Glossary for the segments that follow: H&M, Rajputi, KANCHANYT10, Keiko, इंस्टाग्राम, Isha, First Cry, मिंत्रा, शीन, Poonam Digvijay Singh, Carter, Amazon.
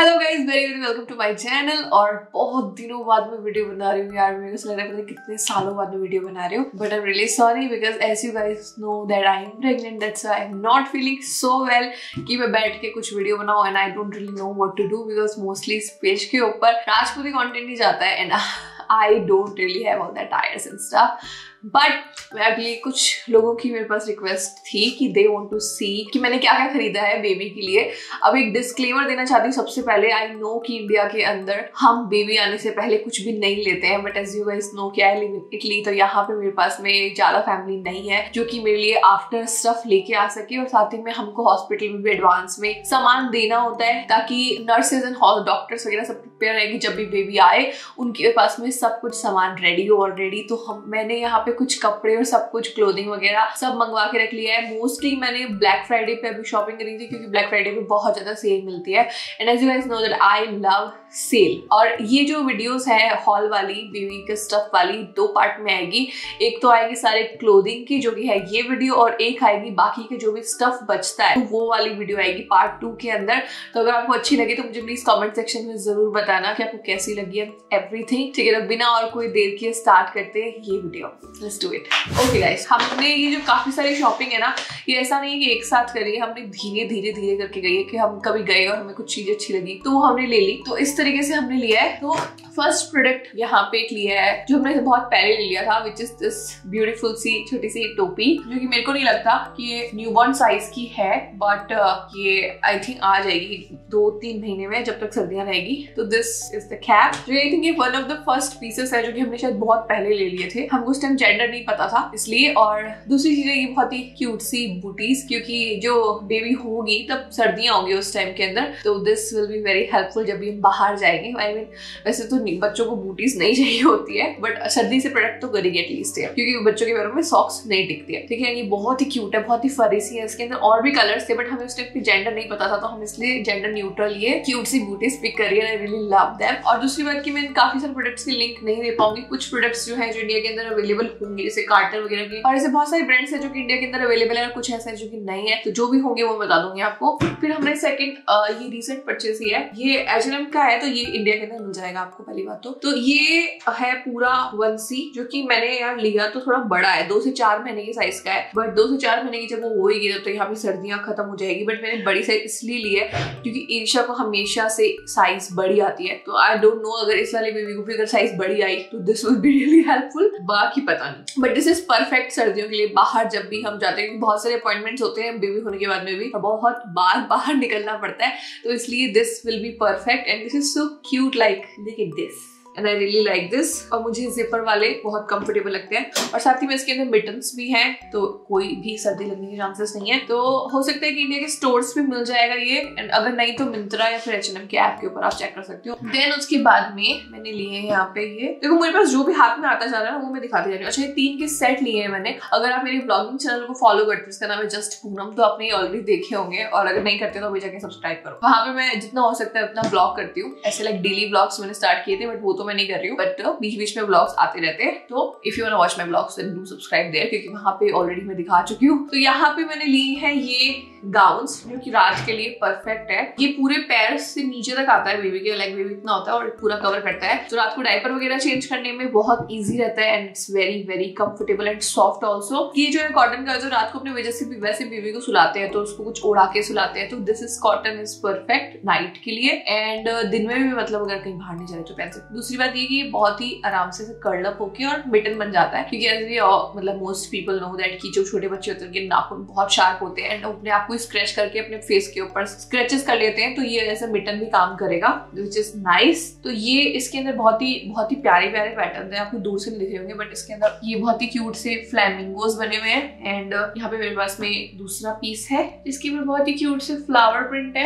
Hello guys, very very welcome to my channel. और बहुत दिनों बाद मैं वीडियो बना रही हूँ यार, मेरे को लग रहा है पता नहीं कितने सालों बाद मैं वीडियो बना रही हूँ। But I am really sorry because as you guys know that I am pregnant, that's why I am not feeling so well कि मैं बैठ के कुछ वीडियो बनाऊँ। And I don't really know what to do because mostly इस page के ऊपर राजपूती कॉन्टेंट ही जाता है and I don't really have all that Aires and stuff. But मैं अभी कुछ लोगों की मेरे पास रिक्वेस्ट थी कि दे वॉन्ट टू सी कि मैंने क्या क्या खरीदा है बेबी के लिए। अब एक डिस्क्लेमर देना चाहती हूँ सबसे पहले। आई नो कि इंडिया के अंदर हम बेबी आने से पहले कुछ भी नहीं लेते हैं, but as you guys know कि आई लिव इन इटली, तो यहाँ पे मेरे पास में ज़्यादा फैमिली नहीं है जो कि मेरे लिए आफ्टर स्टफ लेके आ सके। और साथ ही में हमको हॉस्पिटल में भी एडवांस में सामान देना होता है ताकि नर्सेज एंड डॉक्टर्स वगैरह सब प्रिपेयर रहे कि जब भी बेबी आए उनके पास में सब कुछ सामान रेडी हो ऑलरेडी। तो मैंने यहाँ पे कुछ कपड़े और सब कुछ क्लोथिंग वगैरह सब मंगवा के रख लिया है। मोस्टली मैंने ब्लैक फ्राइडे पे अभी शॉपिंग करी थी क्योंकि ब्लैक फ्राइडे पे बहुत ज्यादा सेल मिलती है and as you guys know that I love sale. और ये जो वीडियोस है हॉल वाली बेबी के स्टफ वाली दो पार्ट में आएगी। एक तो आएगी सारे क्लोथिंग की जो कि है ये वीडियो, और एक आएगी बाकी के जो भी स्टफ बचता है तो वो वाली वीडियो आएगी पार्ट 2 के अंदर। तो अगर आपको अच्छी लगी तो मुझे प्लीज कॉमेंट सेक्शन में जरूर बताना कि आपको कैसी लगी है एवरीथिंग। ठीक है, तो बिना और कोई देर किए स्टार्ट करते हैं ये video. Let's do it. Okay guys, हमने ये जो काफी सारी शॉपिंग है ना, ये ऐसा नहीं है कि एक साथ करी है, हमने धीरे धीरे धीरे करके गई है कि हम कभी गए और हमें कुछ चीज अच्छी लगी तो वो हमने ले ली। तो इस तरीके से हमने लिया है। तो फर्स्ट प्रोडक्ट यहाँ पे एक लिया है जो हमने बहुत पहले ले लिया था, विच इज दिस ब्यूटीफुल सी छोटी सी टोपी जो कि मेरे को नहीं लगता कि ये न्यूबॉर्न साइज की है, बट ये आई थिंक आ जाएगी 2-3 महीने में जब तक सर्दियां रहेगी। तो दिस इज द कैप जो आई थिंक ये one of the first pieces है जो कि हमने शायद बहुत पहले ले लिए थे, हमको उस टाइम जेंडर नहीं पता था इसलिए। और दूसरी चीज है ये बहुत ही क्यूट सी बूटीज क्योंकि जो बेबी होगी तब सर्दियां होगी उस टाइम के अंदर, तो this will be very helpful जब भी हम बाहर जाएंगे। आई मीन वैसे तो नहीं, बच्चों को बूटीज नहीं चाहिए होती है बट सर्दी से प्रोडक्ट तो करेगी एटलीस्ट है क्योंकि बच्चों के पैरों में सॉक्स नहीं टिकती है। ठीक है, ये बहुत ही क्यूट है, बहुत ही फरी सी है, इसके अंदर और भी कलर्स थे बट हमें उस टाइम पे जेंडर नहीं पता था तो हम इसलिए जेंडर न्यूट्रल ये क्यूट सी बूटीज पिक करी है। I really love them. और दूसरी बात कि मैं काफी सारे प्रोडक्ट्स की लिंक नहीं दे पाऊंगी, कुछ प्रोडक्ट्स जो है जो इंडिया के अंदर अवेलेबल होंगे जैसे कार्टर वगैरह के, और ऐसे बहुत सारे ब्रांड्स हैं जो कि इंडिया के अंदर अवेलेबल है और कुछ ऐसा है जो कि नहीं है, तो जो भी होंगे वो बता दूंगी आपको। फिर हमने सेकंड ये रिसेंट परचेज किया है, ये H&M का है तो ये इंडिया के अंदर मिल जाएगा आपको पहली बात तो ये है पूरा 1C जो कि मैंने यार लिया तो थोड़ा बड़ा है, 2 से 4 महीने के साइज का है, बट 2 से 4 महीने की जब वो होगी तो यहाँ पे सर्दियां खत्म हो जाएगी। बट मैंने बड़ी साइज इसलिए ली है क्योंकि ईशा को हमेशा से साइज बड़ी आती है, तो आई डोंट नो अगर इस वाली बेबी को भी अगर साइज बड़ी आई तो this will be really helpful, बाकी पता नहीं। बट दिस इज परफेक्ट सर्दियों के लिए, बाहर जब भी हम जाते हैं क्योंकि बहुत सारे अपॉइंटमेंट्स होते हैं बेबी होने के बाद में भी, बहुत बार बाहर निकलना पड़ता है, तो इसलिए this will be perfect and this is so cute like look at this and I really like this. और मुझे जिपर वाले बहुत कंफर्टेबल लगते हैं और साथ ही में इसके अंदर मिटन्स भी हैं तो कोई भी सर्दी लगने के चांसेस नहीं है। तो हो सकता है कि इंडिया के स्टोर्स पे मिल जाएगा ये, एंड अगर नहीं तो मिंत्रा या फिर H&M के ऐप के ऊपर आप चेक कर सकते हो। देन उसके बाद में मैंने लिए हैं यहाँ पे ये, देखो मेरे पास जो भी हाथ में आता जा रहा है वो मैं दिखाती जा रही हूँ। अच्छा, ये 3 के सेट लिए हैं मैंने। अगर आप मेरे ब्लॉगिंग चैनल को फॉलो करते हो उसका नाम है जस्ट पूनम, तो आपने ये ऑलरेडी देखे होंगे, और अगर नहीं करते तो मुझे जाके सब्सक्राइब करो। वहाँ पे मैं जितना हो सकता है उतना ब्लॉग करती हूँ, ऐसे लाइक डेली ब्लॉग्स मैंने स्टार्ट किए थे बट वो तो मैं नहीं कर रही हूँ, बट बीच बीच में व्लॉग्स आते रहते हैं। तो if you want to watch my vlogs then do subscribe there क्योंकि वहाँ पे ऑलरेडी मैं दिखा चुकी हूँ। तो यहाँ पे मैंने ली है ये गाउन्स जो कि रात के लिए परफेक्ट है, ये पूरे पैर से नीचे तक आता है बेबी के, लाइक बेबी इतना होता है और पूरा कवर करता है, तो रात को डायपर वगैरह चेंज करने में बहुत ईजी रहता है and it's very very comfortable and soft also. ये जो है कॉटन का, जो रात को अपने वजह से वैसे बेबी को सुलाते हैं तो उसको कुछ उड़ा के सुलाते हैं, तो this is cotton is perfect night के लिए एंड दिन में भी, मतलब अगर कहीं बाहर नहीं जा रहे तो पहन सकते। दूसरी बात ये कि बहुत ही आराम से कर्ल अप होके और मिटन बन जाता है क्योंकि एज वी मतलब मोस्ट पीपल नो दैट कि जो छोटे बच्चे होते हैं उनके नाखून बहुत शार्प होते हैं एंड अपने आप को स्क्रैच करके अपने फेस के ऊपर स्क्रैचेस कर लेते हैं, तो ये ऐसा मिटन भी काम करेगा विच इज नाइस। तो ये इसके अंदर बहुत ही प्यारे प्यारे पैटर्न है, आपको दूर से नहीं दिख रहे होंगे बट इसके अंदर ये बहुत ही क्यूट से फ्लैमिंगोज बने हुए हैं। एंड यहाँ पे मेरे पास में दूसरा पीस है जिसके ऊपर बहुत ही क्यूट से फ्लावर प्रिंट है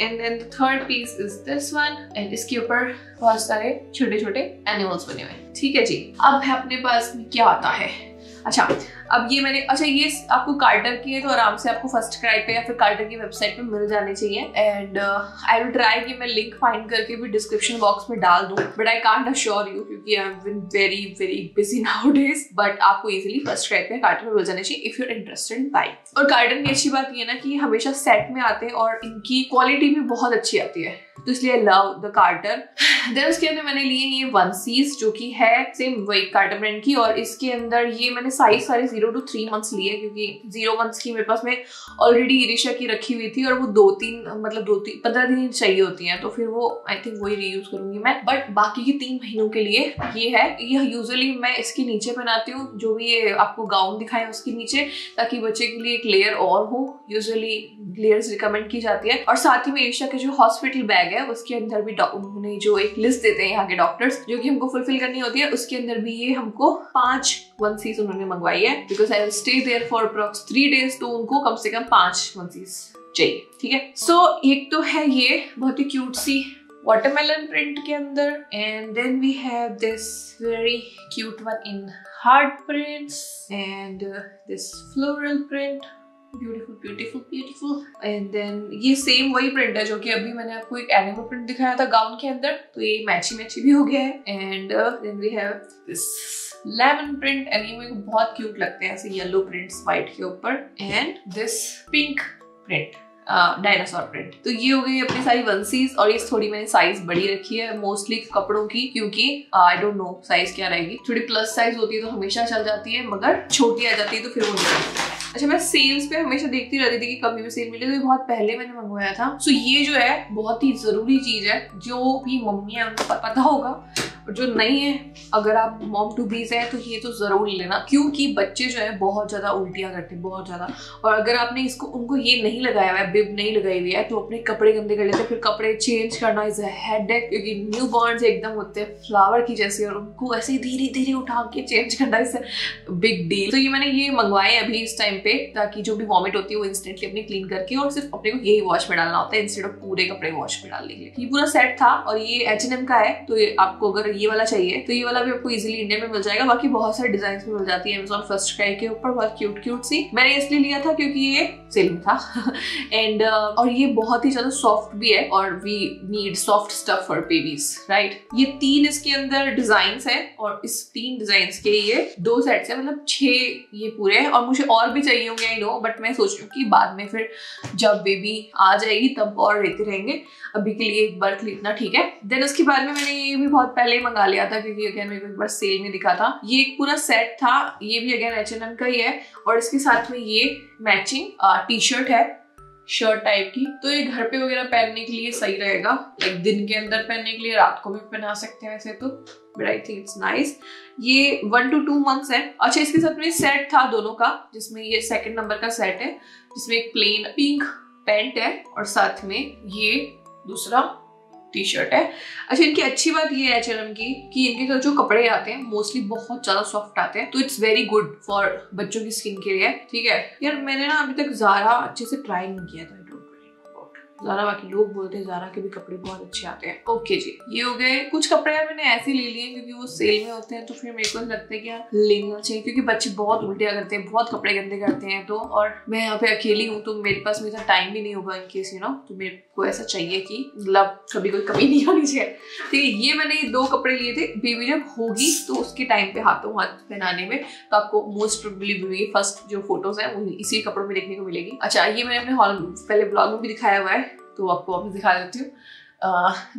and then the third piece is this one and इसके ऊपर बहुत सारे छोटे छोटे एनिमल्स बने हुए हैं। ठीक है जी, अब है अपने पास में क्या आता है। अच्छा अब ये मैंने अच्छा ये आपको कार्टर की है तो आराम से आपको फर्स्ट क्राई पे या फिर कार्टर की वेबसाइट पे मिल जानी चाहिए। एंड आई विल ट्राई कि मैं लिंक फाइंड करके भी डिस्क्रिप्शन बॉक्स में डाल दूँ, but I can't assure you क्योंकि I have been very very busy nowadays. But आपको इजिली फर्स्ट क्राई पे कार्टर में मिल जाना चाहिए if you are interested in buying. और कार्टर की अच्छी बात यह ना कि हमेशा सेट में आते हैं और इनकी क्वालिटी भी बहुत अच्छी आती है, तो इसलिए I love the Carter. Then उसके अंदर मैंने लिए ये वनसीज जो कि है सेम वही कार्टर ब्रांड की, और इसके अंदर ये मैंने साइज सारे 0 to 3 months लिए क्योंकि 0 months की मेरे पास में ऑलरेडी ईशा की रखी हुई थी और वो 15 दिन चाहिए होती हैं, तो फिर वो आई थिंक वही रीयूज करूंगी मैं। बट बाकी के 3 महीनों के लिए ये है। ये यूजुअली मैं इसके नीचे पहनाती हूँ जो भी ये आपको गाउन दिखाए उसके नीचे, ताकि बच्चे के लिए एक लेयर और हो। यूजुअली लेयर्स रिकमेंड की जाती है। और साथ ही में ईशा के जो हॉस्पिटल बैग है उसके अंदर भी उन्होंने जो एक लिस्ट देते हैं यहाँ के डॉक्टर्स जो कि हमको फुलफिल करनी होती है, उसके अंदर भी ये हमको 5 वनसीज उन्होंने मंगवाई है because I will stay there for approx 3 days, तो उनको कम से कम 5 वनसीज चाहिए। ठीक है, सो एक तो है ये बहुत ही क्यूट सी वाटरमेलन प्रिंट के अंदर, and then we have this very cute one in heart prints and this floral print, beautiful beautiful beautiful. And then ये सेम वही प्रिंट है जो कि अभी मैंने आपको एक एनिमल प्रिंट दिखाया था गाउन के अंदर, तो ये मैची मैची भी हो गया है। And then we have this lemon print, animal बहुत क्यूट लगते हैं ऐसे येलो प्रिंट्स व्हाइट के ऊपर, and this pink print dinosaur print. तो ये हो गई अपनी सारी वनसीज, और ये थोड़ी मैंने साइज बड़ी रखी है मोस्टली कपड़ों की क्योंकि आई डोंट नो साइज क्या रहेगी। थोड़ी प्लस साइज होती है तो हमेशा चल जाती है, मगर छोटी आ जाती है तो फिर वो नहीं। अच्छा मैं सेल्स पे हमेशा देखती रहती थी कि कभी भी सेल मिले, तो ये बहुत पहले मैंने मंगवाया था। सो ये जो है बहुत ही जरूरी चीज है, जो भी मम्मी है उनको पता होगा, और जो नहीं है अगर आप मॉम टू बीज है तो ये तो जरूर लेना क्योंकि बच्चे जो है बहुत ज्यादा उल्टियाँ करते हैं, बहुत ज्यादा। और अगर आपने इसको उनको ये नहीं लगाया हुआ है, बिब नहीं लगाई हुई है, तो अपने कपड़े गंदे कर लेते हैं, फिर कपड़े चेंज करना इज अ हेडेक क्योंकि न्यू बॉर्न एकदम होते हैं फ्लावर की जैसे और उनको ऐसे ही धीरे धीरे उठा के चेंज करना इज बिग डील। तो ये मैंने ये मंगवाए अभी इस टाइम पे, ताकि जो भी वॉमिट होती है वो इंस्टेंटली अपनी क्लीन करके और सिर्फ अपने को यही वॉश में डालना होता है इंस्टेड ऑफ पूरे कपड़े वॉश में डालने के लिए। ये पूरा सेट था और ये H&M का है, तो ये आपको अगर ये वाला चाहिए तो ये वाला भी आपको इजीली इंडिया में मिल जाएगा। बाकी बहुत सारे डिजाइन भी मिल जाती है Amazon फर्स्ट क्राई के ऊपर, बहुत क्यूट क्यूट सी। मैंने इसलिए लिया था क्योंकि ये सेल में था एंड और ये बहुत ही ज्यादा सॉफ्ट भी है और we need soft stuff for babies right. ये 3 इसके अंदर डिजाइन है और इस 3 डिजाइन के ये 2 सेट्स है, मतलब 6 ये पूरे हैं और मुझे और भी चाहिए होंगे आई नो, बट मैं सोच रही हूँ कि बाद में फिर जब बेबी आ जाएगी तब और लेते रहेंगे, अभी के लिए एक बार खरीदना ठीक है। देन उसके बाद में मैंने ये भी बहुत पहले मंगा लिया था क्योंकि अगेन मेरे को एक बार सेल में दिखा था। ये एक पूरा सेट था, ये भी अगेन H&M का ही है और इसके साथ में ये मैचिंग टी शर्ट है, शर्ट टाइप की, तो ये घर पे वगैरह पहनने के लिए सही रहेगा, लाइक दिन के अंदर पहनने के लिए, रात को भी पहना सकते हैं वैसे तो, but I think it's nice. ये 1 to 2 months है। अच्छा इसके साथ में सेट था दोनों का, जिसमें ये 2nd number का सेट है जिसमें एक प्लेन पिंक पैंट है और साथ में ये दूसरा टी शर्ट है। अच्छा इनकी अच्छी बात ये है H&M की कि इनके साथ जो कपड़े आते हैं मोस्टली बहुत ज्यादा सॉफ्ट आते हैं, तो इट्स वेरी गुड फॉर बच्चों की स्किन के लिए। ठीक है यार मैंने ना अभी तक ज़ारा अच्छे से ट्राई नहीं किया था, ज़ारा बाकी लोग बोलते हैं ज़ारा के भी कपड़े बहुत अच्छे आते हैं। ओके जी ये हो गए कुछ कपड़े यार मैंने ऐसे ले लिए क्योंकि वो सेल में होते हैं, तो फिर मेरे को लगता है कि यार लेना चाहिए क्योंकि बच्चे बहुत उल्टियाँ करते हैं, बहुत कपड़े गंदे करते हैं, तो और मैं यहाँ पे अकेली हूँ तो मेरे पास मेरा टाइम भी नहीं होगा इनकेस यू नो, तो मेरे को ऐसा चाहिए कि मतलब कभी कोई कमी नहीं आनी चाहिए। ठीक है ये मैंने 2 कपड़े लिए थे, बेबी जब होगी तो उसके टाइम पे हाथों हाथ पहनाने में, तो आपको मोस्ट प्रोबेबली बेबी फर्स्ट जो फोटोज है वो इसी कपड़ों में देखने को मिलेगी। अच्छा ये मैंने अपने हॉल पहले ब्लॉग में भी दिखाया हुआ है तो आपको वापस दिखा देती हूँ।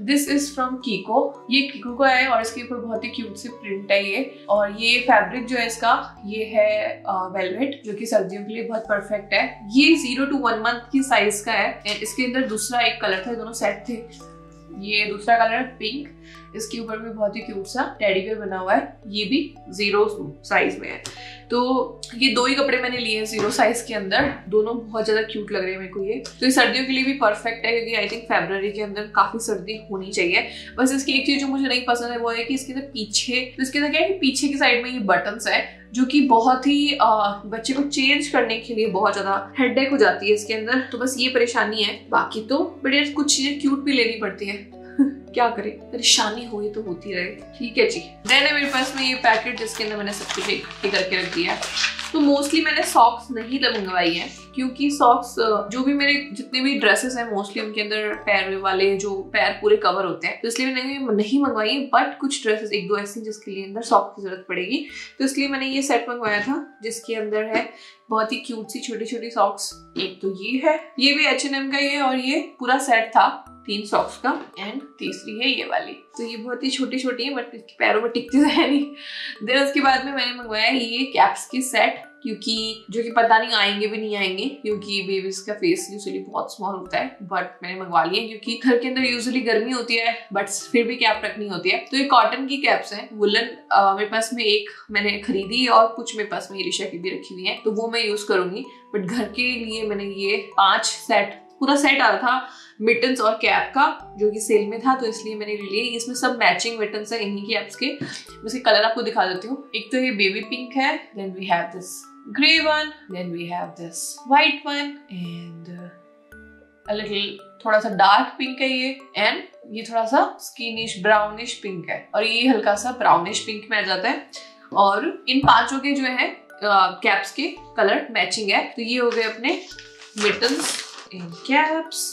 दिस इज फ्रॉम कीको, ये कीको का है और इसके ऊपर बहुत ही क्यूट से प्रिंट है ये, और ये फैब्रिक जो है इसका ये है वेलवेट जो कि सर्दियों के लिए बहुत परफेक्ट है। ये 0 to 1 month की साइज का है एंड इसके अंदर दूसरा एक कलर था, दोनों सेट थे। ये दूसरा कलर है पिंक, इसके ऊपर भी बहुत ही क्यूट सा टेडी बेयर बना हुआ है, ये भी 0 साइज में है। तो ये 2 ही कपड़े मैंने लिए हैं 0 साइज के अंदर, दोनों बहुत ज़्यादा क्यूट लग रहे हैं मेरे को। ये तो ये सर्दियों के लिए भी परफेक्ट है क्योंकि आई थिंक फरवरी के अंदर काफ़ी सर्दी होनी चाहिए। बस इसकी एक चीज़ जो मुझे नहीं पसंद है वो है कि इसके अंदर पीछे तो इसके अंदर क्या है कि पीछे की साइड में ये बटन्स है जो कि बहुत ही बच्चे को चेंज करने के लिए बहुत ज़्यादा हेडेक हो जाती है इसके अंदर, तो बस ये परेशानी है। बाकी तो बड़े कुछ चीज़ें क्यूट भी लेनी पड़ती है क्या करें, परेशानी हुई तो होती रहे। ठीक है जी, देन मेरे पास में ये पैकेट जिसके अंदर मैंने सब कुछ इकट्ठी करके रख दिया है। तो मोस्टली मैंने सॉक्स नहीं मंगवाई है क्योंकि सॉक्स जो भी मेरे जितने भी ड्रेसेस हैं मोस्टली उनके अंदर पैर वाले जो पैर पूरे कवर होते हैं, तो इसलिए मैंने नहीं मंगवाई है। बट कुछ ड्रेसेस एक दो ऐसी जिसके लिए अंदर सॉक्स की जरूरत पड़ेगी, तो इसलिए मैंने ये सेट मंगवाया था जिसके अंदर है बहुत ही क्यूट सी छोटी छोटी सॉक्स। एक तो ये है, ये भी H&M का ही है और ये पूरा सेट था 3 सॉक्स का, एंड तीसरी है ये वाली। तो ये बहुत ही छोटी छोटी है बट इसके पैरों में टिकती तो है नहीं। देन उसके बाद में मैंने मंगवाया ये कैप्स की सेट, क्योंकि जो कि पता नहीं आएंगे भी नहीं आएंगे क्योंकि बेबीज का फेस यूजुअली बहुत स्मॉल होता है, बट मैंने मंगवा लिए क्योंकि घर के अंदर यूजुअली गर्मी होती है बट फिर भी कैप रखनी होती है। तो ये कॉटन की कैप्स हैं, वुलन मेरे पास में एक मैंने खरीदी और कुछ मेरे पास में ईशा की भी रखी हुई है, तो वो मैं यूज करूंगी। बट घर के लिए मैंने ये 5 सेट, पूरा सेट आ रहा था मिटन्स और कैप का जो कि सेल में था, तो इसलिए मैंने ले लिए। इसमें सब मैचिंग मिटन्स है इन्हीं कैप्स के। इसके कलर आपको दिखा देती हूँ। एक तो ये बेबी पिंक है, then we have this grey one, then we have this white one, and a little थोड़ा सा डार्क पिंक है ये, एंड ये थोड़ा सा स्किनिश ब्राउनिश पिंक है और ये हल्का सा ब्राउनिश पिंक में आ जाता है। और इन 5 के जो है कैप्स के कलर मैचिंग है। तो ये हो गए अपने मिटन्स, कैप्स,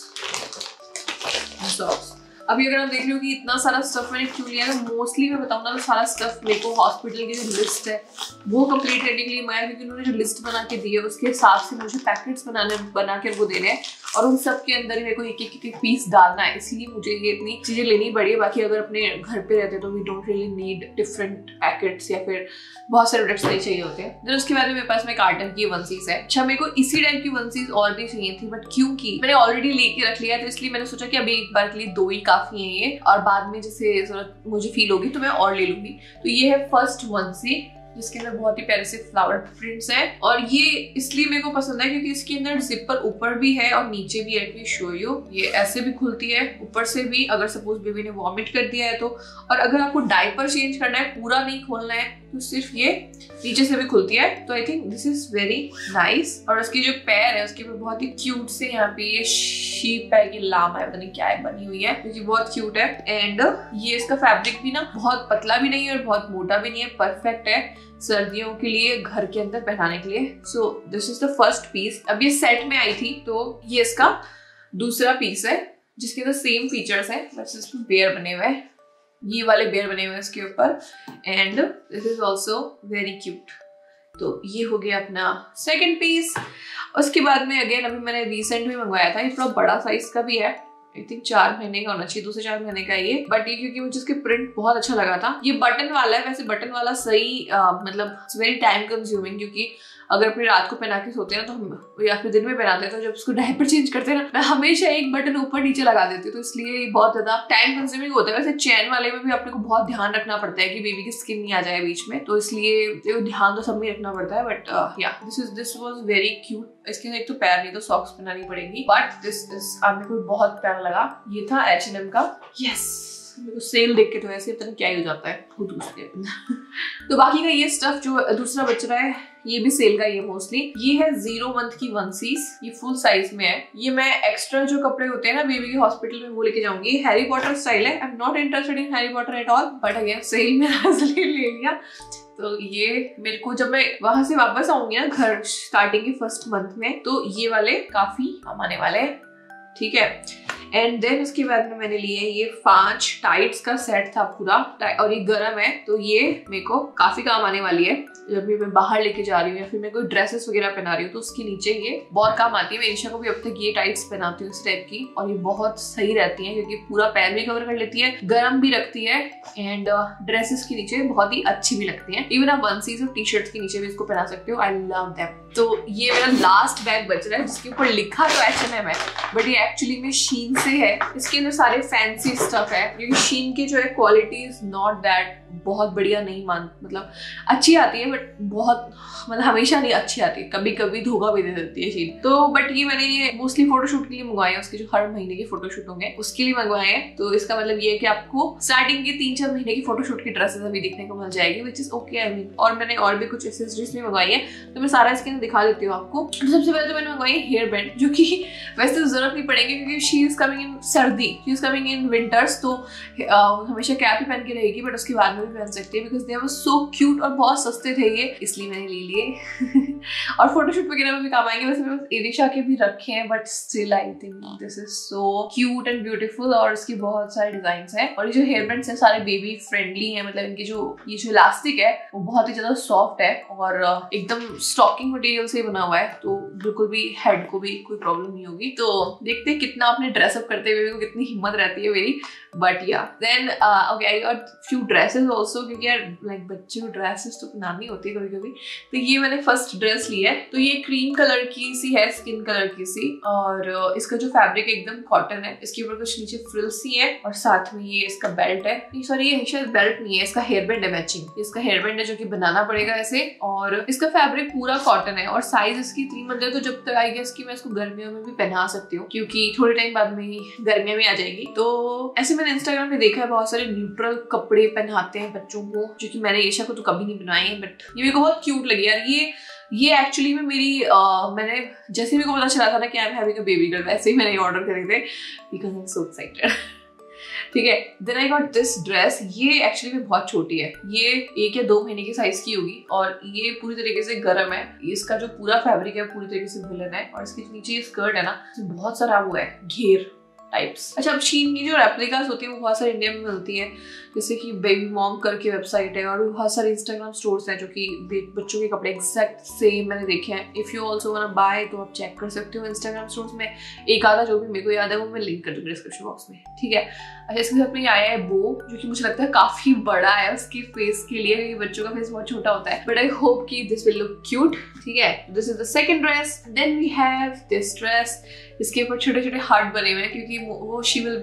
सॉक्स। अभी अगर आप देख रहे हो कि इतना सारा स्टफ मैंने क्यों लिया है, मोस्टली मैं बताऊँ ना तो सारा स्टफ मेरे को हॉस्पिटल की जो लिस्ट है वो कंप्लीट करने के लिए मंगाया, क्योंकि उन्होंने जो लिस्ट बना के दी है उसके हिसाब से मुझे पैकेट्स बना के वो देने हैं और उन सब के अंदर मेरे को एक पीस डालना है, इसलिए मुझे ये इतनी चीजें लेनी पड़ी है। बाकी अगर अपने घर पे रहते तो we don't really need different packets या फिर बहुत सारे प्रोडक्ट्स नहीं चाहिए होते हैं। देन उसके बाद मेरे पास में कार्टर की वनसीज है। अच्छा, मेरे को इसी टाइप की वनसीज और भी चाहिए थी बट क्योंकि मैंने ऑलरेडी लेके रख लिया तो इसलिए मैंने सोचा कि अभी एक बार के लिए 2 ही काफी है ये, और बाद में जैसे जरूरत मुझे फील होगी तो मैं और ले लूंगी। तो ये है फर्स्ट वनसी जिसके अंदर बहुत ही प्यारे से फ्लावर प्रिंट्स हैं, और ये इसलिए मेरे को पसंद है क्योंकि इसके अंदर जिपर ऊपर भी है और नीचे भी। लेट मी शो यू, ये ऐसे भी खुलती है ऊपर से भी अगर सपोज बेबी ने वॉमिट कर दिया है तो, और अगर आपको डायपर चेंज करना है पूरा नहीं खोलना है तो सिर्फ ये नीचे से भी खुलती है। तो I think this is very nice. और उसके जो पैर है उसके ऊपर बहुत ही क्यूट से यहाँ पे ये शीप है, ये लाम है, पता नहीं क्या है बनी हुई है क्योंकि बहुत क्यूट है। एंड ये इसका फैब्रिक भी ना बहुत पतला भी नहीं है और बहुत मोटा भी नहीं है, परफेक्ट है सर्दियों के लिए घर के अंदर पहनाने के लिए। So this is the first piece. अब ये सेट में आई थी तो ये इसका दूसरा पीस है जिसके अंदर सेम फीचर्स हैं बस इसमें बेयर बने हुए हैं, ये वाले बेयर बने हुए हैं इसके ऊपर, and this is also very cute. तो ये हो गया अपना सेकंड पीस। उसके बाद में अगेन अभी मैंने रिसेंट में मंगवाया था, ये थोड़ा बड़ा साइज का भी है, आई थिंक 4 महीने का होना चाहिए, 2 से 4 महीने का ये, बट ये क्योंकि मुझे इसके प्रिंट बहुत अच्छा लगा था। ये बटन वाला है, वैसे बटन वाला सही मतलब वेरी टाइम कंज्यूमिंग क्योंकि अगर अपनी रात को पहना के सोते हैं ना तो हम, या फिर दिन में पहनाते हैं तो जब उसको डायपर चेंज करते हैं ना मैं हमेशा एक बटन ऊपर नीचे लगा देती हूँ, तो इसलिए ये बहुत ज्यादा टाइम कंज्यूमिंग होता है। वैसे चैन वाले में भी अपने को बहुत ध्यान रखना पड़ता है कि बेबी की स्किन नहीं आ जाए बीच में, तो इसलिए ध्यान तो सब में रखना पड़ता है। But yeah this was very cute. इसके अंदर एक तो पैर नहीं तो सॉक्स पहनानी पड़ेगी, बट दिस इज मेरे को बहुत प्यारा लगा। ये था H&M का। यस, मेरे को सेल देख के तो ऐसे पता नहीं क्या ही हो जाता है खुद उसके तो बाकी का ये स्टफ जो दूसरा बच रहा है ये भी सेल का ही है मोस्टली। ये है 0 मंथ की वनसीज, ये फुल साइज में है। ये मैं एक्स्ट्रा जो कपड़े होते हैं ना बेबी के हॉस्पिटल में वो लेके जाऊंगी। ये हैरी पॉटर स्टाइल है, I am not interested in Harry Potter at all but again sale में इसलिए ले लिया। तो ये मेरे को जब मैं वहां से वापस आऊंगी ना घर स्टार्टिंग के फर्स्ट मंथ में तो ये वाले काफी काम आने वाले हैं, ठीक है। एंड देन उसके बाद में मैंने लिए ये 5 टाइट्स का सेट था पूरा, और ये गर्म है तो ये मेरे को काफी काम आने वाली है जब भी मैं बाहर लेके जा रही हूँ या फिर मैं कोई ड्रेसेस वगैरह पहना रही हूँ तो उसके नीचे ये बहुत काम आती है। मैं ईशा को भी अब तक ये टाइट्स पहनाती हूँ इस टाइप की, और ये बहुत सही रहती है क्योंकि पूरा पैर भी कवर कर लेती है, गर्म भी रखती है, एंड ड्रेसेस के नीचे बहुत ही अच्छी भी लगती है। इवन आप वनसीज और टी शर्ट्स के नीचे भी इसको पहना सकते हो। I love them. तो ये मेरा लास्ट बैग बच रहा है जिसके ऊपर लिखा तो H&M है बट ये एक्चुअली में शीन से है। इसके अंदर सारे फैंसी स्टफ है क्योंकि शीन की जो है क्वालिटी इज नॉट दैट बहुत बढ़िया नहीं मान, मतलब अच्छी आती है बट बहुत, मतलब हमेशा नहीं अच्छी आती है, कभी कभी धोखा भी दे देती है चीज तो। बट ये मैंने ये मोस्टली फोटोशूट के लिए मंगवाए हैं, उसके जो हर महीने के फोटोशूट होंगे उसके लिए मंगवाए हैं। तो इसका मतलब ये है कि आपको स्टार्टिंग के 3-4 महीने की फोटोशूट की ड्रेसेस अभी देखने को मिल जाएगी, which is okay I mean. और मैंने और भी कुछ एक्सेसरीज भी मंगवाई है तो मैं सारा इसके अंदर दिखा देती हूँ आपको। सबसे पहले तो मैंने मंगवाई हेयर बैंड, जो कि वैसे तो जरूरत नहीं पड़ेगी क्योंकि शी इज कमिंग इन सर्दी, she is coming in winters, तो हमेशा कैप ही पहन के रहेगी बट उसके बाद में भी पहन सकते हैं because they were so cute और बहुत सस्ते थे ये, इसलिए मैंने ले लिए और फोटोशूट वगैरह में भी काम आएंगे। वैसे मैंने इरिशा के भी रखे हैं but still I think this is so cute and beautiful और इसके बहुत सारे डिजाइन हैं। और ये जो हेयर बैंड्स हैं सारे बेबी फ्रेंडली हैं, मतलब इनके जो ये जो इलास्टिक है वो बहुत ही ज्यादा सॉफ्ट है और एकदम स्टॉकिंग मटेरियल से बना हुआ है तो बिल्कुल भी हेड को भी कोई प्रॉब्लम नहीं होगी। तो देखते हैं कितना अपने ड्रेसअप करते हुए को कितनी हिम्मत रहती है मेरी, but yeah then okay I got few dresses also क्योंकि यार लाइक बच्चे को ड्रेसेस तो पहनानी होती है कभी कभी। तो ये मैंने फर्स्ट ड्रेस ली है, तो ये क्रीम कलर की सी है, स्किन कलर की सी, और इसका जो फैब्रिक एकदम कॉटन है, इसके ऊपर कुछ नीचे फ्रिल्स सी है और साथ में ये इसका बेल्ट है, सॉरी ये शायद बेल्ट नहीं है, इसका हेयर बैंड है मैचिंग, इसका हेयर बैंड है जो कि बनाना पड़ेगा ऐसे। और इसका फैब्रिक पूरा कॉटन है और साइज इसकी 3 मंथ है, तो जब तक आई गेस कि मैं इसको गर्मियों में भी पहना सकती हूँ क्योंकि थोड़े टाइम बाद में गर्मियां भी आ जाएगी। तो ऐसे मैंने इंस्टाग्राम पे देखा है बहुत सारे न्यूट्रल कपड़े पहनाते हैं बच्चों को, जो कि मैंने ईशा को तो कभी नहीं बनाए हैं बट ये मेरे को बहुत क्यूट लगी यार। ये एक्चुअली में मेरी मैंने जैसे मेरे को पता चला था ना कि I am having a baby girl, वैसे ही मैंने ये ऑर्डर करे थे because I am so excited. ठीक है, then I got this dress. ये एक्चुअली में बहुत छोटी है, ये 1 या 2 महीने के साइज की होगी और ये पूरी तरीके से गर्म है, इसका जो पूरा फैब्रिक है पूरी तरीके से वुलन है और इसके नीचे स्कर्ट है ना तो बहुत सारा वो है घेर टाइप्स। अच्छा, अब शीन की जो रेप्लिकास होती है वो बहुत सारे इंडिया में मिलती है, जैसे कि बेबी मॉम करके वेबसाइट है और बहुत सारे इंस्टाग्राम स्टोर्स हैं जो कि बच्चों के कपड़े एक्जैक्ट सेम मैंने देखे हैं। If you also want to buy तो आप चेक कर सकते हो इंस्टाग्राम स्टोर्स में, एक आधा जो भी मेरे को याद है वो मैं लिंक कर दूँगी डिस्क्रिप्शन बॉक्स में, ठीक है। अच्छा, इसके साथ में आया है बो, जो कि मुझे लगता है काफ़ी बड़ा है उसके फेस के लिए क्योंकि बच्चों का फेस बहुत छोटा होता है, बट आई होप कि दिस विल लुक क्यूट। ठीक है, this is the second dress. Then we have this dress, इसके ऊपर छोटे छोटे हार्ट बने हुए हैं क्योंकि वो she will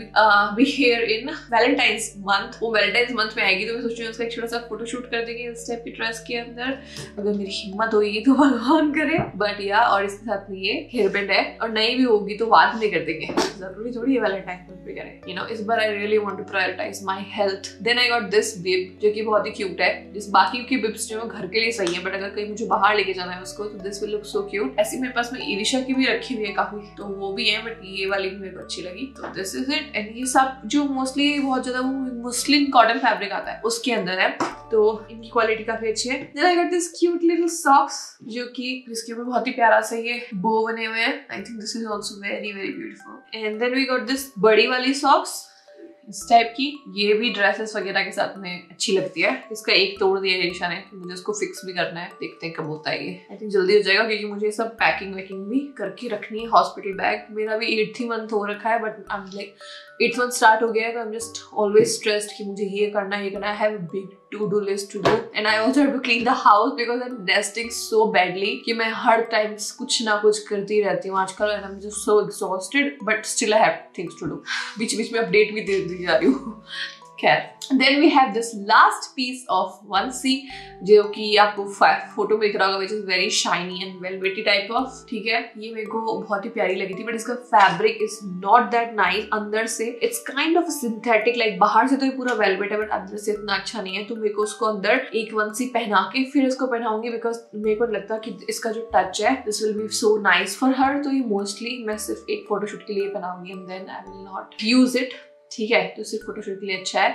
be here in Valentine's month, वो वैलेंटाइंस मंथ में आएगी तो मैं सोच रही हूँ उसका एक छोटा सा फोटोशूट कर देंगे इस टाइप की ड्रेस के अंदर, अगर मेरी हिम्मत होगी तो भगवान करे, बट या। और इसके साथ में ये हेयर बैंड है और नई भी होगी तो बाद में कर देंगे, जरूरी थोड़ी वैलेंटाइन मंथ पे करें, यू नो। इस बार I really want to prioritise my health. Then I got this bib, जो कि बहुत ही क्यूट है, जिस बाकी की बिब्स जो घर के लिए सही है बट अगर कहीं मुझे बाहर लेके जाना है उसको तो this will look so cute. ऐसी मेरे पास में इरिशा की भी रखी हुई है काफी, तो वो भी है बट ये वाली भी मेरे को अच्छी लगी, तो दिस इज इट। एंड ये सब जो मोस्टली बहुत ज्यादा वो मुस्लिन कॉटन फैब्रिक आता है उसके अंदर है, तो इनकी क्वालिटी काफी अच्छी है। Then I got this cute little socks, जो कि इसके ऊपर बहुत ही प्यारा सा ये बो बने हुए हैं, I think this is also very very beautiful. And then we got this बड़ी वाली सॉक्स इस टाइप की, ये भी ड्रेसेस वगैरह के साथ में अच्छी लगती है। इसका एक तोड़ दिया है ईशा ने, तो मुझे इसको फिक्स भी करना है, देखते हैं कब होता है ये। आई थिंक जल्दी हो जाएगा क्योंकि मुझे सब पैकिंग वैकिंग भी करके रखनी है, हॉस्पिटल बैग मेरा भी 8th मंथ हो रखा है but I am like 8th month start हो गया है तो I am just always stressed कि मुझे ये करना है ये करना है। To-do list to do, and I also have to clean the house because I'm nesting so badly कि मैं हर टाइम कुछ ना कुछ करती रहती हूँ आजकल, and I'm just so exhausted, but still I have things to do. बीच-बीच में अपडेट भी दे जा रही हूँ। खैर, then we have this last piece of onesie, जो कि आपको फोटो में दिख रहा होगा, which is very shiny and velvety type of, ठीक है। ये मेरे को बहुत ही प्यारी लगी थी, but इसका fabric is not that nice अंदर से, it's kind of synthetic, like बाहर से तो ये पूरा velvet है, but अंदर से इतना अच्छा नहीं है, तो मेरे को उसको अंदर एक onesie पहना के फिर इसको पहनाऊंगी, because मेरे को लगता है कि इसका जो touch है, this will be so nice for her, तो ये mostly मैं सिर्फ एक photoshoot के लिए पहनाऊंगी, and then I will not use it, ठीक है। तो सिर्फ फोटोशूट के लिए अच्छा है,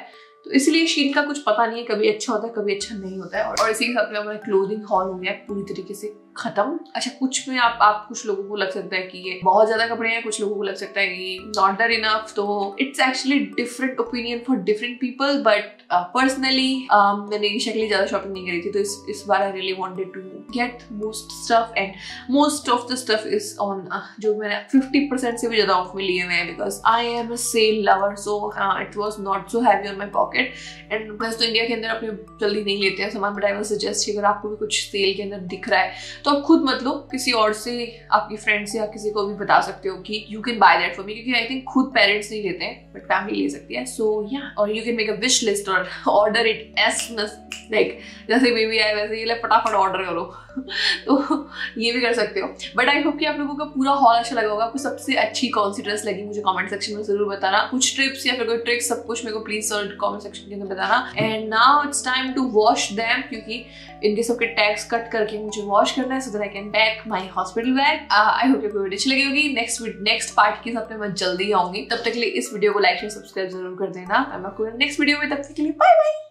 तो इसलिए शीन का कुछ पता नहीं है, कभी अच्छा होता है कभी अच्छा नहीं होता है। और इसी के साथ में हमारा क्लोथिंग हॉल हो गया पूरी तरीके से खत्म। अच्छा, कुछ में आप कुछ लोगों को लग सकता है कि ये बहुत ज्यादा कपड़े हैं, कुछ लोगों को लग सकता है कि नॉट दैट इनफ, तो it's actually different opinion for different people, but personally मैंने ईशा के लिए ज्यादा शॉपिंग नहीं करी थी, तो इस बार I really wanted to get most stuff, and most of the stuff is on, जो मैंने 50% से भी ज्यादा ऑफ में लिए हुए हैं because I am a sale lover, so it was not so heavy on my pocket. And बस तो इंडिया के अंदर अपने जल्दी नहीं लेते हैं सामान, बट आई विल सजेस्ट अगर आपको भी कुछ सेल के अंदर दिख रहा है तो आप खुद मत लो, किसी और से, आपकी फ्रेंड से या किसी को भी बता सकते हो कि you can buy that for me, क्योंकि आई थिंक खुद पेरेंट्स नहीं लेते हैं बट फैमिली ले सकती है। सो या, और you can make a wish list और ऑर्डर इट एस लाइक जैसे बेबी आए वैसे ये फटाफट ऑर्डर करो तो ये भी कर सकते हो। बट आई होप कि आप लोगों का पूरा हॉल अच्छा लगा होगा। आपको सबसे अच्छी कौन सी ड्रेस लगी मुझे कमेंट सेक्शन में जरूर बताना, कुछ ट्रिप्स या फिर कोई ट्रिक्स सब कुछ मेरे को प्लीज और कमेंट सेक्शन के अंदर बताना। And now it's time to wash them, क्योंकि इनके सबके टैग्स कट करके मुझे वॉश करना है so that I can pack my hospital bag. I hope आपको वीडियो अच्छी लगी होगी। नेक्स्ट पार्ट के साथ मैं जल्दी आऊंगी, तब तक के लिए इस वीडियो को लाइक एंड सब्सक्राइब जरूर कर देना। मैं आपको नेक्स्ट वीडियो में, तब तक के लिए बाय बाय।